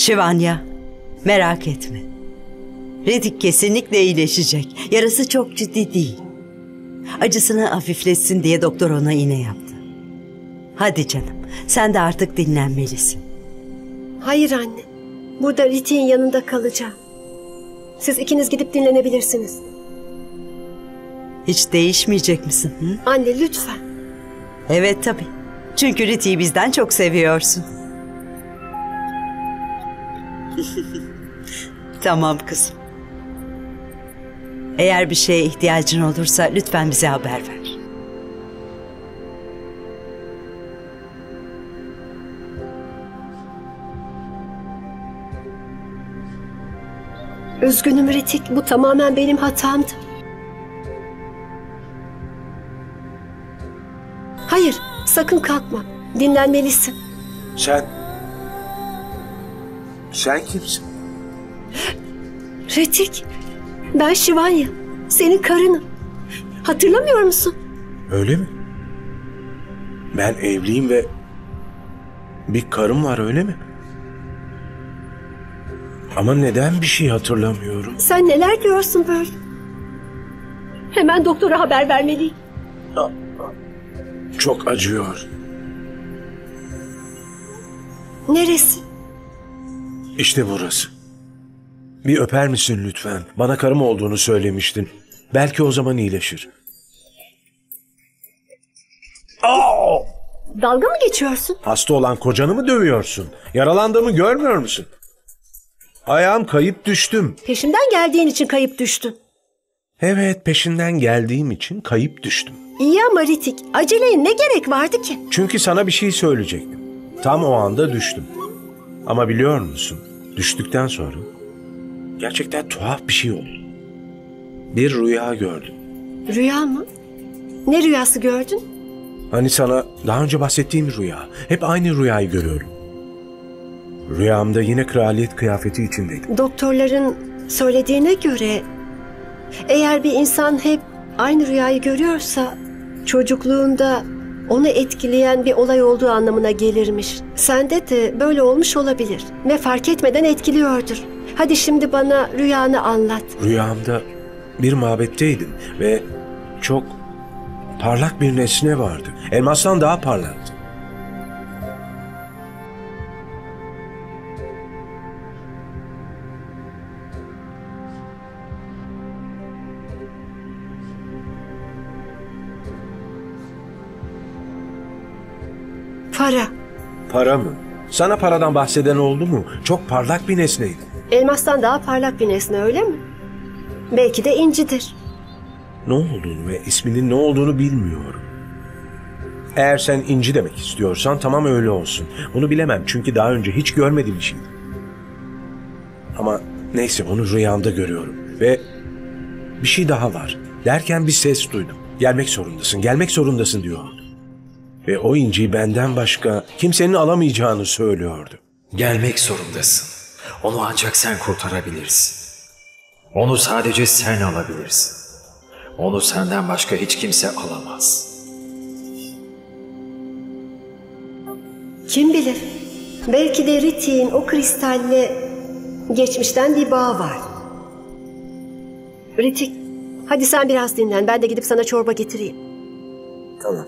Şivanya, merak etme. Ritik kesinlikle iyileşecek. Yarası çok ciddi değil. Acısını hafifletsin diye doktor ona iğne yaptı. Hadi canım, sen de artık dinlenmelisin. Hayır anne, burada Ritik'in yanında kalacağım. Siz ikiniz gidip dinlenebilirsiniz. Hiç değişmeyecek misin? Hı? Anne lütfen. Evet tabii. Çünkü Ritik'i bizden çok seviyorsun. Tamam kızım. Eğer bir şeye ihtiyacın olursa lütfen bize haber ver. Üzgünüm Ritik, bu tamamen benim hatamdı. Hayır, sakın kalkma. Dinlenmelisin. Sen kimsin? Ritik, ben Şivanya. Senin karınım. Hatırlamıyor musun? Öyle mi? Ben evliyim ve bir karım var, öyle mi? Ama neden bir şey hatırlamıyorum? Sen neler diyorsun böyle? Hemen doktora haber vermeliyim. Çok acıyor. Neresi? İşte burası. Bir öper misin lütfen? Bana karım olduğunu söylemiştin. Belki o zaman iyileşir. Oh! Dalga mı geçiyorsun? Hasta olan kocanı mı dövüyorsun? Yaralandığımı görmüyor musun? Ayağım kayıp düştüm. Peşimden geldiğin için kayıp düştün. Evet, peşinden geldiğim için kayıp düştüm. İyi ama Ritik, aceleye ne gerek vardı ki? Çünkü sana bir şey söyleyecektim. Tam o anda düştüm. Ama biliyor musun, düştükten sonra gerçekten tuhaf bir şey oldu. Bir rüya gördüm. Rüya mı? Ne rüyası gördün? Hani sana daha önce bahsettiğim rüya. Hep aynı rüyayı görüyorum. Rüyamda yine kraliyet kıyafeti içindeydim. Doktorların söylediğine göre eğer bir insan hep aynı rüyayı görüyorsa çocukluğunda onu etkileyen bir olay olduğu anlamına gelirmiş. Sende de böyle olmuş olabilir ve fark etmeden etkiliyordur. Hadi şimdi bana rüyanı anlat. Rüyamda bir mabetteydim ve çok parlak bir nesne vardı. Elmastan daha parlaktı. Para. Para mı? Sana paradan bahseden oldu mu? Çok parlak bir nesneydi. Elmastan daha parlak bir nesne, öyle mi? Belki de incidir. Ne olduğunu ve isminin ne olduğunu bilmiyorum. Eğer sen inci demek istiyorsan tamam, öyle olsun. Bunu bilemem çünkü daha önce hiç görmediğim bir şeydi. Ama neyse, onu rüyamda görüyorum. Ve bir şey daha var derken bir ses duydum. Gelmek zorundasın, gelmek zorundasın diyor. Ve o inciyi benden başka kimsenin alamayacağını söylüyordu. Gelmek zorundasın. Onu ancak sen kurtarabilirsin. Onu sadece sen alabilirsin. Onu senden başka hiç kimse alamaz. Kim bilir? Belki de Ritik'in o kristalle geçmişten bir bağ var. Ritik, hadi sen biraz dinlen. Ben de gidip sana çorba getireyim. Tamam.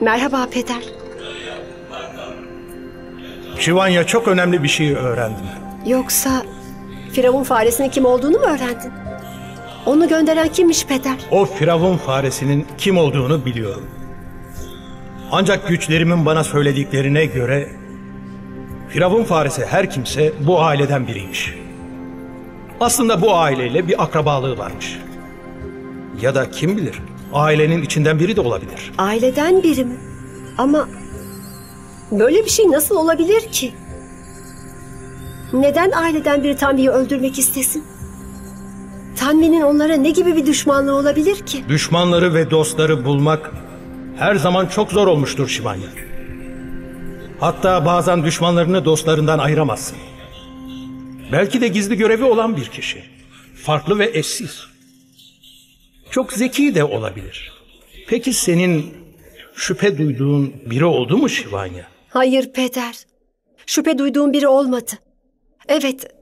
Merhaba peder. Şivanya, çok önemli bir şey öğrendim. Yoksa Firavun faresinin kim olduğunu mu öğrendin? Onu gönderen kimmiş peder? O Firavun faresinin kim olduğunu biliyorum. Ancak güçlerimin bana söylediklerine göre Firavun faresi her kimse bu aileden biriymiş. Aslında bu aileyle bir akrabalığı varmış. Ya da kim bilir? Ailenin içinden biri de olabilir. Aileden biri mi? Ama böyle bir şey nasıl olabilir ki? Neden aileden biri Tanvi'yi öldürmek istesin? Tanvi'nin onlara ne gibi bir düşmanlığı olabilir ki? Düşmanları ve dostları bulmak her zaman çok zor olmuştur Şivanya. Hatta bazen düşmanlarını dostlarından ayıramazsın. Belki de gizli görevi olan bir kişi. Farklı ve eşsiz. Çok zeki de olabilir. Peki senin şüphe duyduğun biri oldu mu Şivanya? Hayır peder. Şüphe duyduğum biri olmadı. Evet,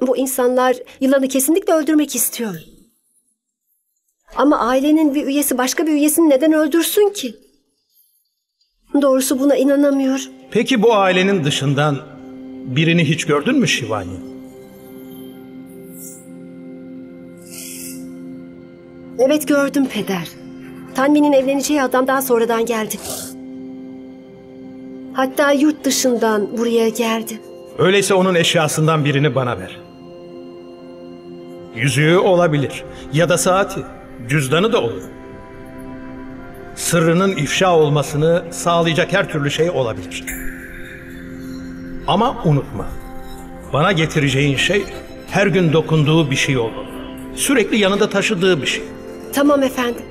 bu insanlar yılanı kesinlikle öldürmek istiyor. Ama ailenin bir üyesi başka bir üyesini neden öldürsün ki? Doğrusu buna inanamıyorum. Peki bu ailenin dışından birini hiç gördün mü Şivanya? Evet gördüm peder. Tanvi'nin evleneceği adam daha sonradan geldi. Hatta yurt dışından buraya geldi. Öyleyse onun eşyasından birini bana ver. Yüzüğü olabilir ya da saati, cüzdanı da olur. Sırrının ifşa olmasını sağlayacak her türlü şey olabilir. Ama unutma, bana getireceğin şey her gün dokunduğu bir şey olmalı. Sürekli yanında taşıdığı bir şey. Tamam efendim.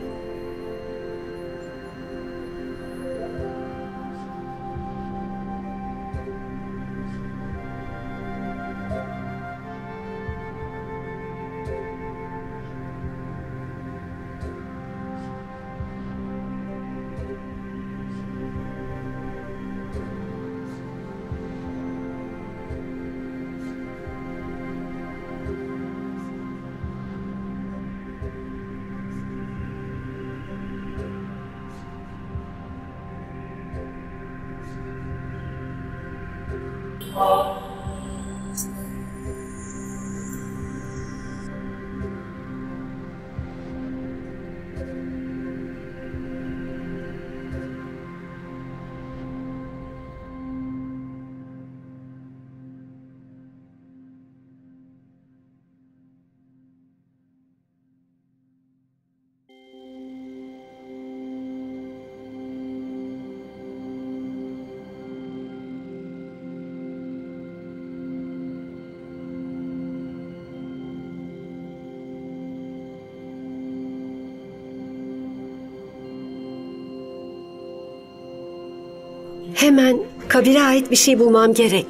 Hemen kabire ait bir şey bulmam gerek.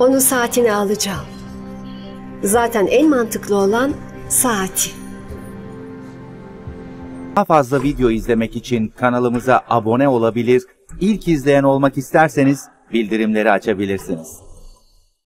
Onun saatini alacağım. Zaten en mantıklı olan saati. Daha fazla video izlemek için kanalımıza abone olabilir, ilk izleyen olmak isterseniz bildirimleri açabilirsiniz.